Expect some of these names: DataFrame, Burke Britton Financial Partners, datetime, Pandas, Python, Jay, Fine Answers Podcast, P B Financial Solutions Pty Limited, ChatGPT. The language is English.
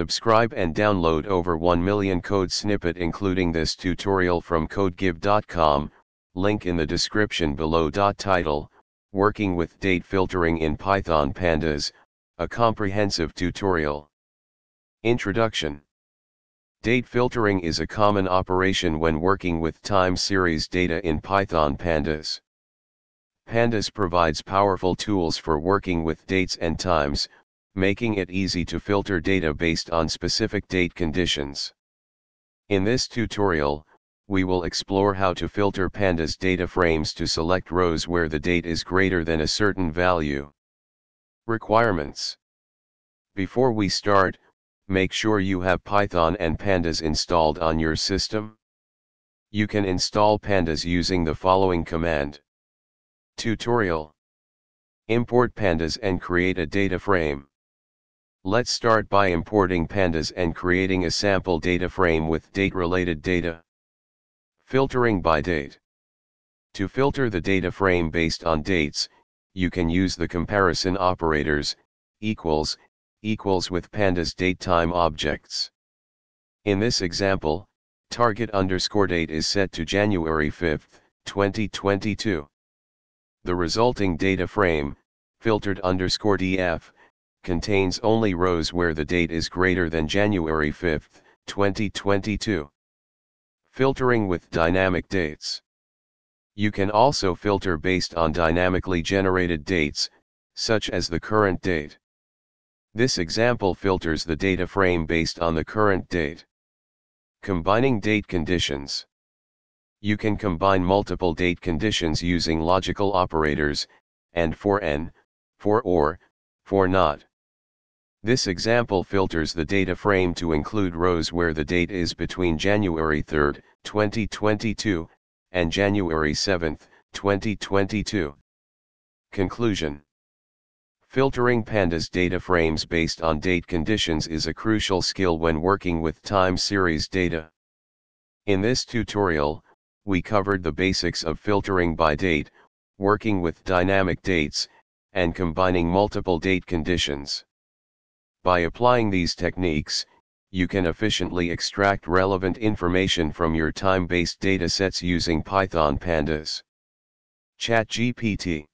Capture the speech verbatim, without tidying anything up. Subscribe and download over one million code snippet including this tutorial from CodeGive dot com, link in the description below. Title, Working with Date Filtering in Python Pandas, a comprehensive tutorial. Introduction. Date filtering is a common operation when working with time series data in Python Pandas. Pandas provides powerful tools for working with dates and times, making it easy to filter data based on specific date conditions. In this tutorial, we will explore how to filter Pandas data frames to select rows where the date is greater than a certain value. Requirements. Before we start, make sure you have Python and Pandas installed on your system. You can install Pandas using the following command. Tutorial. Import Pandas and create a data frame. Let's start by importing Pandas and creating a sample data frame with date-related data. Filtering by date. To filter the data frame based on dates, you can use the comparison operators, equals, equals with Pandas datetime objects. In this example, target underscore date is set to January fifth, twenty twenty-two. The resulting data frame, filtered underscore df, contains only rows where the date is greater than January fifth, twenty twenty-two. Filtering with dynamic dates. You can also filter based on dynamically generated dates, such as the current date. This example filters the data frame based on the current date. Combining date conditions. You can combine multiple date conditions using logical operators, and for and, for or, for not. This example filters the data frame to include rows where the date is between January third, twenty twenty-two, and January seventh, twenty twenty-two. Conclusion. Filtering Pandas data frames based on date conditions is a crucial skill when working with time series data. In this tutorial, we covered the basics of filtering by date, working with dynamic dates, and combining multiple date conditions. By applying these techniques, you can efficiently extract relevant information from your time-based datasets using Python Pandas. ChatGPT.